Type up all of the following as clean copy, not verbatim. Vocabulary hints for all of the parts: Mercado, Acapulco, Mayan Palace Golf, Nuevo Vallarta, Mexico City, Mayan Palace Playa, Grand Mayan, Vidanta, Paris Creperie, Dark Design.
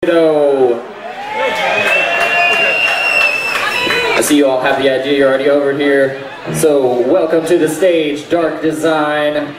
I see you all have the idea, you're already over here. So, welcome to the stage, Dark Design.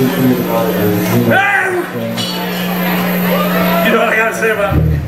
You know what I gotta say about it?